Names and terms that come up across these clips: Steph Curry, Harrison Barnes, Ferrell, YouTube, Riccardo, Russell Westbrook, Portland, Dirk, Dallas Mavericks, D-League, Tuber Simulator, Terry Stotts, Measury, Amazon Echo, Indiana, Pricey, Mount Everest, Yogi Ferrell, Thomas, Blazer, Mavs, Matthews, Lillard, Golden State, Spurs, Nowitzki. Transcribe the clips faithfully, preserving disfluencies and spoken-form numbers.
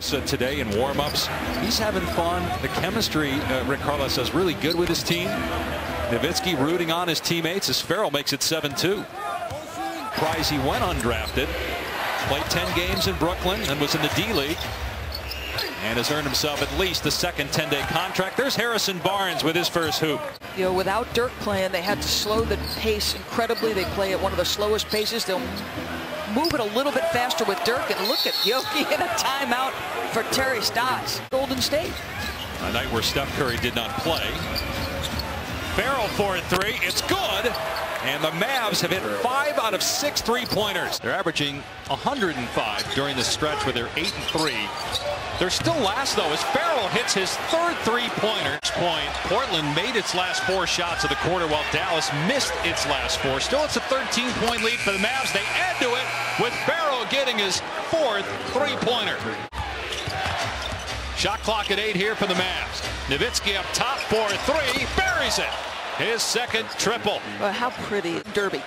Today in warm-ups, he's having fun. The chemistry, uh, Riccardo says, really good with his team. Nowitzki rooting on his teammates as Ferrell makes it seven two. Pricey went undrafted, played ten games in Brooklyn and was in the D League, and has earned himself at least the second ten-day contract. There's Harrison Barnes with his first hoop. You know, without Dirk playing, they had to slow the pace incredibly. They play at one of the slowest paces. They'll move it a little bit faster with Dirk, and look at Yogi in a timeout for Terry Stotts. Golden State. A night where Steph Curry did not play. Ferrell for a three. It's good. And the Mavs have hit five out of six three-pointers. They're averaging one hundred five during the stretch where they're eight and three. They're still last, though, as Ferrell hits his third three-pointer. Point. Portland made its last four shots of the quarter, while Dallas missed its last four. Still, it's a thirteen-point lead for the Mavs. They add to it with Ferrell getting his fourth three-pointer. Shot clock at eight here for the Mavs. Nowitzki up top for a three, buries it. His second triple. Oh, how pretty. Derby.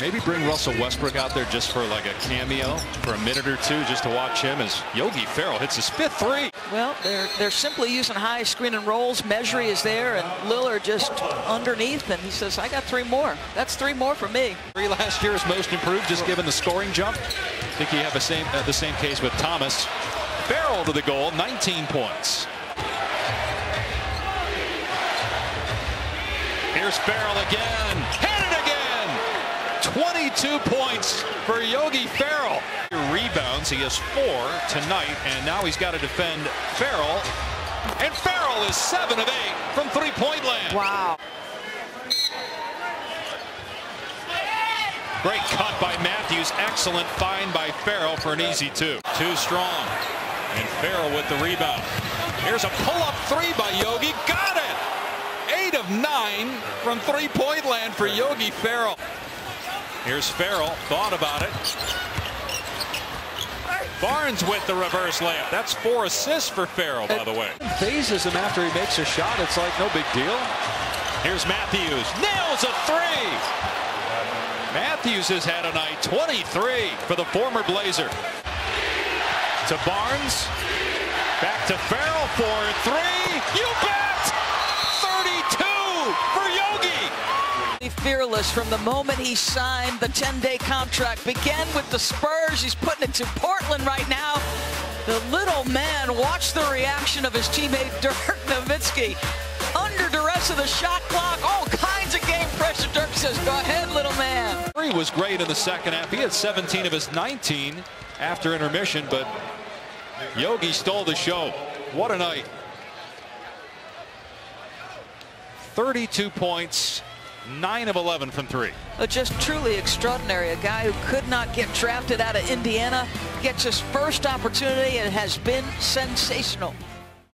Maybe bring Russell Westbrook out there just for like a cameo for a minute or two, just to watch him as Yogi Ferrell hits his fifth three. Well, they're they're simply using high screen and rolls. Measury is there, and Lillard just underneath, and he says, "I got three more. That's three more for me." Three last year's most improved, just given the scoring jump. I think you have the same uh, the same case with Thomas. Ferrell to the goal, nineteen points. Here's Ferrell again. Hit it again. twenty-two points for Yogi Ferrell. Rebounds, he has four tonight, and now he's got to defend Ferrell. And Ferrell is seven of eight from three-point land. Wow. Great cut by Matthews. Excellent find by Ferrell for an easy two. Too strong. And Ferrell with the rebound. Here's a pull-up three by Yogi. Got it! Eight of nine from three-point land for Yogi Ferrell. Here's Ferrell, thought about it. Barnes with the reverse layup. That's four assists for Ferrell, by the way. Phases him after he makes a shot. It's like no big deal. Here's Matthews. Nails a three. Matthews has had a night. twenty-three for the former Blazer. To Barnes. Back to Ferrell for three. You bet! thirty-two for Yogi. Fearless from the moment he signed the ten-day contract. Began with the Spurs. He's putting it to Portland right now. The little man, watch the reaction of his teammate Dirk Nowitzki. Under duress of the shot clock, all kinds of game pressure. Dirk says, go ahead, little man. Curry was great in the second half. He had seventeen of his nineteen after intermission, but Yogi stole the show. What a night. thirty-two points. nine of eleven from three. Just truly extraordinary. A guy who could not get drafted out of Indiana gets his first opportunity and has been sensational.